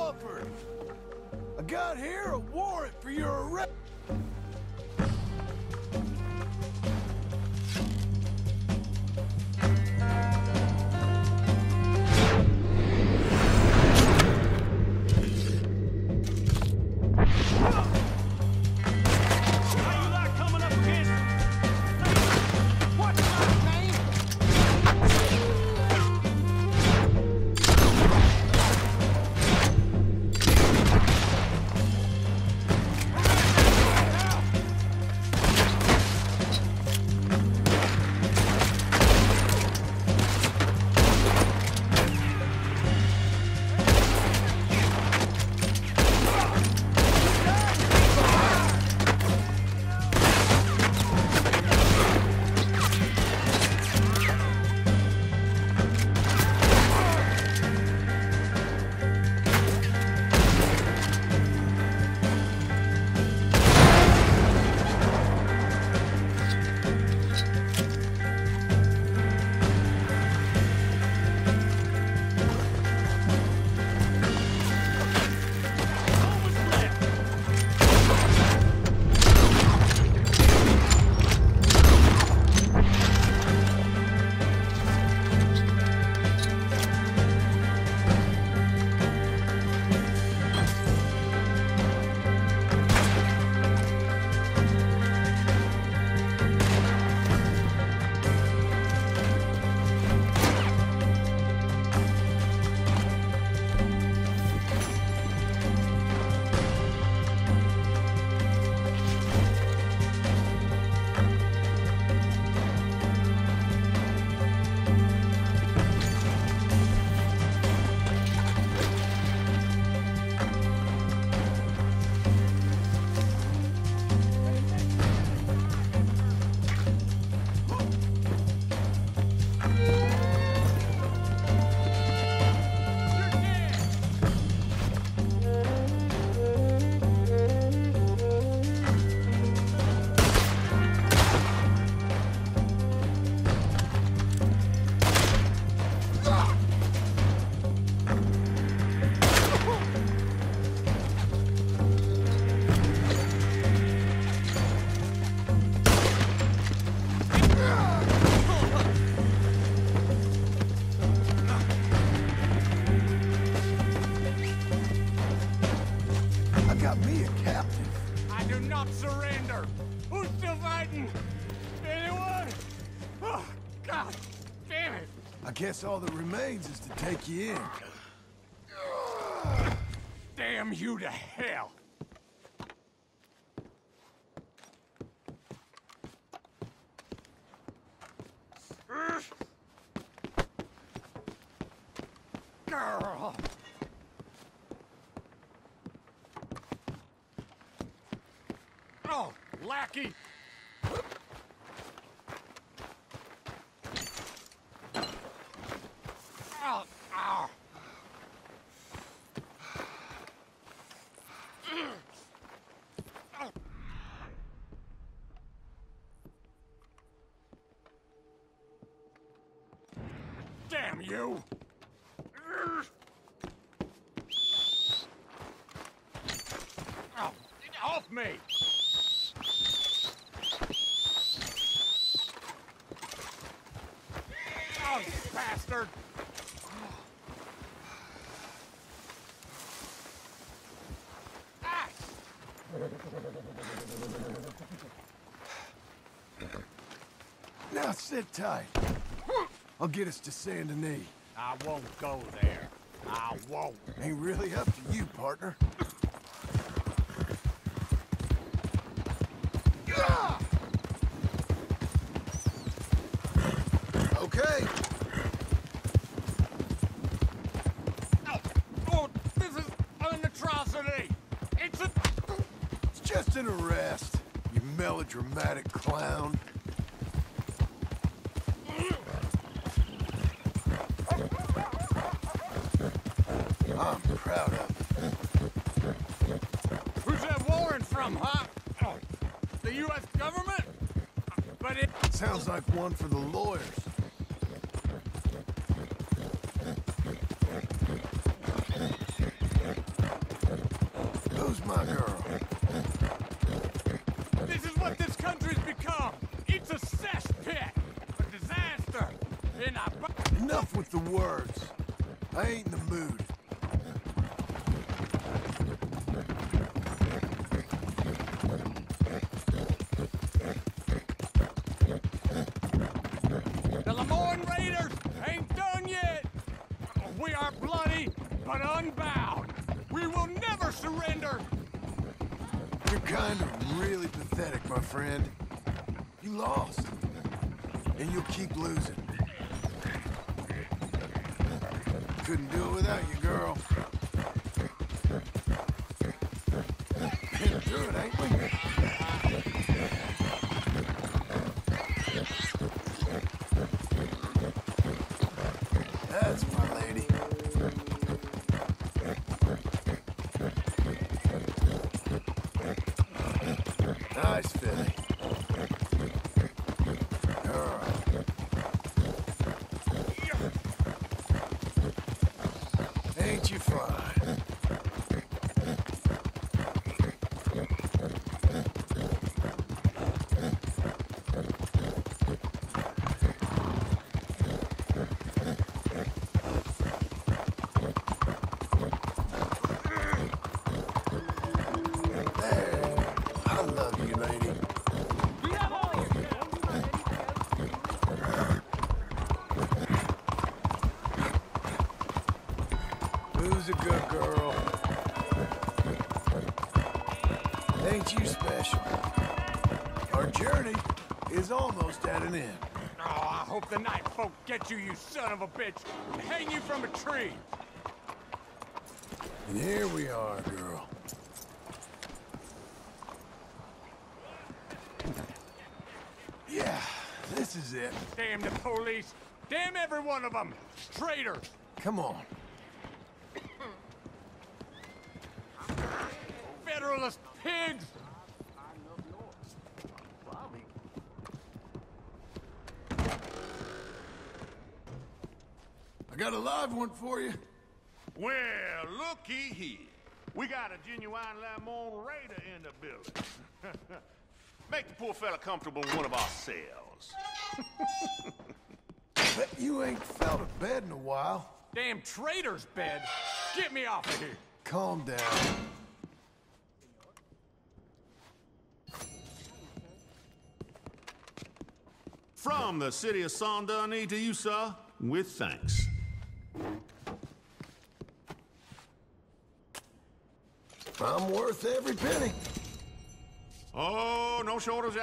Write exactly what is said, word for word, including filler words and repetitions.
offer. I got here a warrant for your arrest. Guess all that remains is to take you in. Damn you to hell! Girl. Oh, lackey! Damn you! Oh, off me! Oh, you bastard! Ah. Now sit tight. I'll get us to Saint Denis. I won't go there. I won't. Ain't really up to you, partner. Okay. Oh, oh, this is an atrocity. It's a... It's just an arrest, you melodramatic clown. Sounds like one for the lawyers. the words. I ain't in the mood. The Lemoyne Raiders ain't done yet. We are bloody, but unbound. We will never surrender. You're kind of really pathetic, my friend. You lost, and you'll keep losing. Couldn't do it without you, girl. Been through it, ain't we? That's my lady. Nice filly. Ain't you fine? Who's a good girl? Ain't you special? Our journey is almost at an end. Oh, I hope the night folk get you, you son of a bitch, and hang you from a tree. And here we are, girl. Yeah, this is it. Damn the police. Damn every one of them. Traitor. Come on. Federalist pigs! I got a live one for you. Well, looky here. We got a genuine Lamont Raider in the building. Make the poor fella comfortable with one of ourselves. Bet you ain't felt a bed in a while. Damn traitor's bed. Get me off of here. Calm down. From the city of Saint Denis to you, sir, with thanks. I'm worth every penny. Oh, no shortage.